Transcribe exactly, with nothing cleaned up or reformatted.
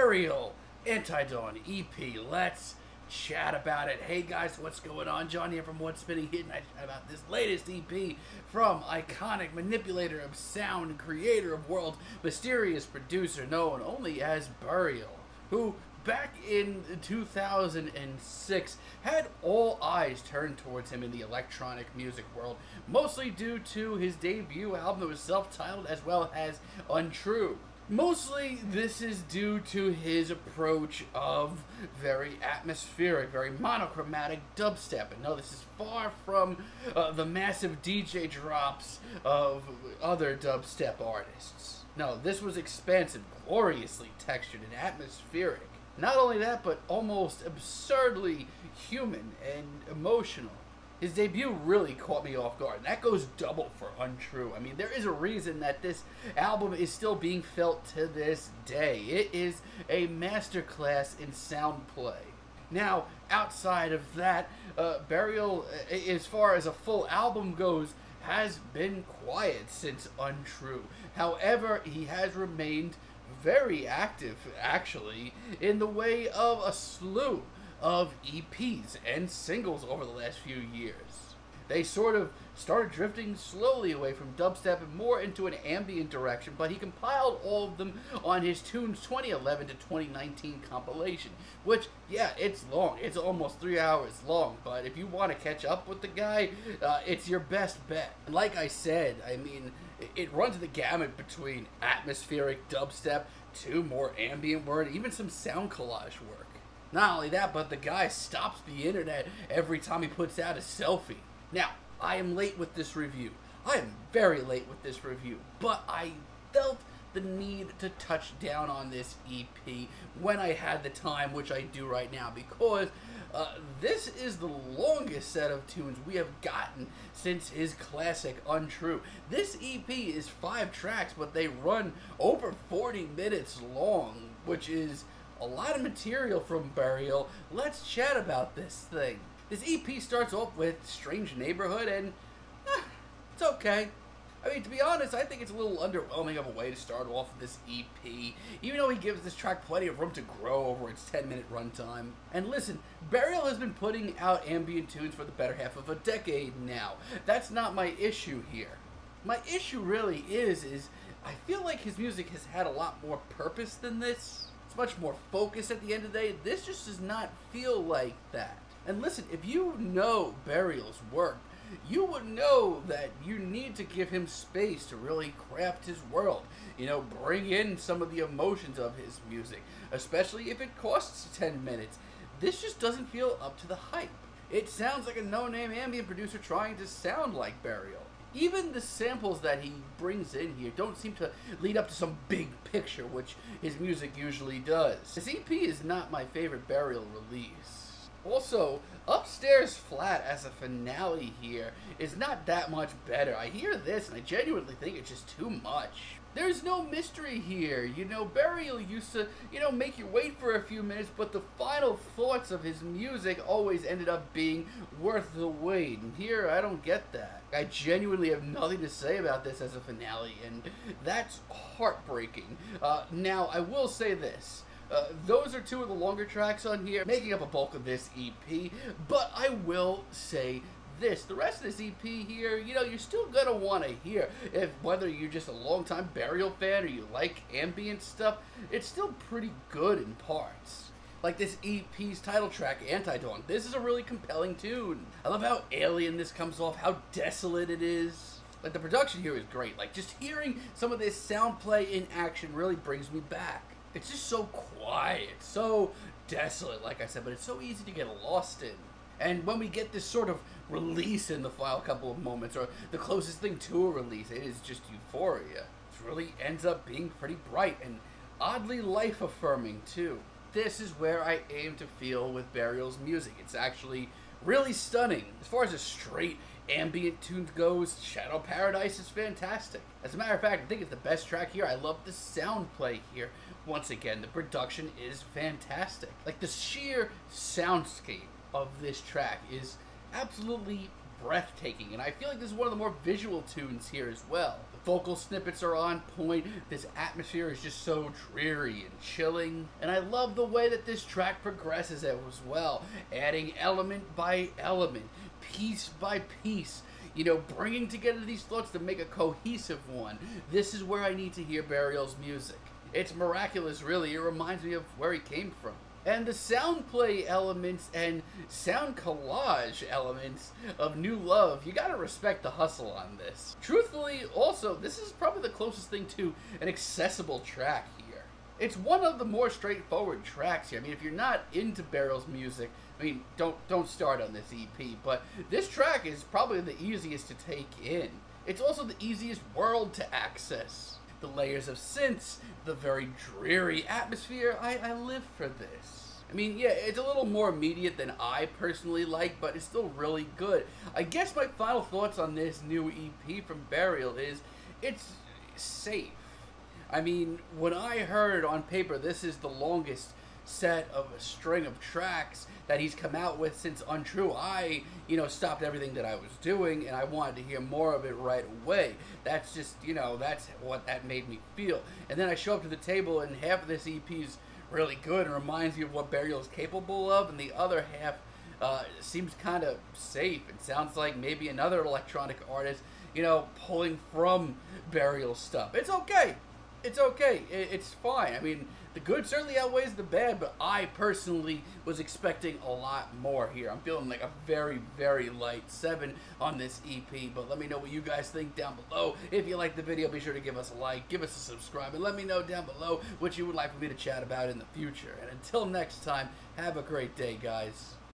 Burial Antidawn E P. Let's chat about it. Hey guys, what's going on? John here from What's Spinning, hitting about this latest E P from iconic manipulator of sound, creator of world, mysterious producer known only as Burial, who back in two thousand six had all eyes turned towards him in the electronic music world, mostly due to his debut album that was self-titled as well as Untrue. Mostly this is due to his approach of very atmospheric, very monochromatic dubstep. And no, this is far from uh, the massive D J drops of other dubstep artists. No, this was expansive, gloriously textured and atmospheric. Not only that, but almost absurdly human and emotional. His debut really caught me off guard. That goes double for Untrue. I mean, there is a reason that this album is still being felt to this day. It is a masterclass in sound play. Now, outside of that, uh, Burial, as far as a full album goes, has been quiet since Untrue. However, he has remained very active, actually, in the way of a slew of E Ps and singles over the last few years. They sort of started drifting slowly away from dubstep and more into an ambient direction, but he compiled all of them on his Tunes twenty eleven to twenty nineteen compilation, which, yeah, it's long. It's almost three hours long, but if you want to catch up with the guy, uh, it's your best bet. Like I said, I mean, it runs the gamut between atmospheric dubstep to more ambient work, even some sound collage work. Not only that, but the guy stops the internet every time he puts out a selfie. Now, I am late with this review. I am very late with this review, but I felt the need to touch down on this E P when I had the time, which I do right now, because uh, this is the longest set of tunes we have gotten since his classic Untrue. This E P is five tracks, but they run over forty minutes long, which is a lot of material from Burial. Let's chat about this thing. This E P starts off with Strange Neighborhood, and eh, it's okay. I mean, to be honest, I think it's a little underwhelming of a way to start off this E P, even though he gives this track plenty of room to grow over its ten minute runtime. And listen, Burial has been putting out ambient tunes for the better half of a decade now. That's not my issue here. My issue really is, is I feel like his music has had a lot more purpose than this. It's much more focused at the end of the day. This just does not feel like that. And listen, if you know Burial's work, you would know that you need to give him space to really craft his world. You know, bring in some of the emotions of his music, especially if it costs ten minutes. This just doesn't feel up to the hype. It sounds like a no-name ambient producer trying to sound like Burial. Even the samples that he brings in here don't seem to lead up to some big picture, which his music usually does. This E P is not my favorite Burial release. Also, Upstairs Flat as a finale here is not that much better. I hear this and I genuinely think it's just too much. There's no mystery here. You know, Burial used to, you know, make you wait for a few minutes, but the final thoughts of his music always ended up being worth the wait. And here, I don't get that. I genuinely have nothing to say about this as a finale, and that's heartbreaking. Uh, now, I will say this. Uh, those are two of the longer tracks on here, making up a bulk of this E P, but I will say this. The rest of this E P here, you know, you're still going to want to hear. If whether you're just a long-time Burial fan or you like ambient stuff, it's still pretty good in parts. Like this E P's title track, Antidawn. This is a really compelling tune. I love how alien this comes off, how desolate it is. Like, the production here is great. Like, just hearing some of this sound play in action really brings me back. It's just so quiet, so desolate, like I said, but it's so easy to get lost in. And when we get this sort of release in the final couple of moments, or the closest thing to a release, it is just euphoria. It really ends up being pretty bright and oddly life-affirming, too. This is where I aim to feel with Burial's music. It's actually really stunning. As far as a straight ambient tune goes, Shadow Paradise is fantastic. As a matter of fact, I think it's the best track here. I love the sound play here. Once again, the production is fantastic. Like, the sheer soundscape of this track is absolutely breathtaking, and I feel like this is one of the more visual tunes here as well. vocal snippets are on point. This atmosphere is just so dreary and chilling. And I love the way that this track progresses as well, adding element by element, piece by piece. You know, bringing together these thoughts to make a cohesive one. This is where I need to hear Burial's music. It's miraculous, really. It reminds me of where he came from. And the sound play elements and sound collage elements of New Love, you gotta respect the hustle on this. Truthfully, also, this is probably the closest thing to an accessible track here. It's one of the more straightforward tracks here. I mean, if you're not into Burial's music, I mean, don't, don't start on this E P, but this track is probably the easiest to take in. It's also the easiest world to access. The layers of synths, the very dreary atmosphere, I, I live for this. I mean, yeah, it's a little more immediate than I personally like, but it's still really good. I guess my final thoughts on this new E P from Burial is, it's safe. I mean, when I heard on paper, this is the longest set of a string of tracks that he's come out with since Untrue, I, you know, stopped everything that I was doing and I wanted to hear more of it right away. That's just, you know, that's what that made me feel. And then I show up to the table and half of this E P is really good and reminds me of what Burial is capable of, and the other half uh, seems kind of safe. It sounds like maybe another electronic artist, you know, pulling from Burial stuff. It's okay. It's okay. It's fine. I mean, the good certainly outweighs the bad, but I personally was expecting a lot more here. I'm feeling like a very, very light seven on this E P, but let me know what you guys think down below. If you liked the video, be sure to give us a like, give us a subscribe, and let me know down below what you would like for me to chat about in the future. And until next time, have a great day, guys.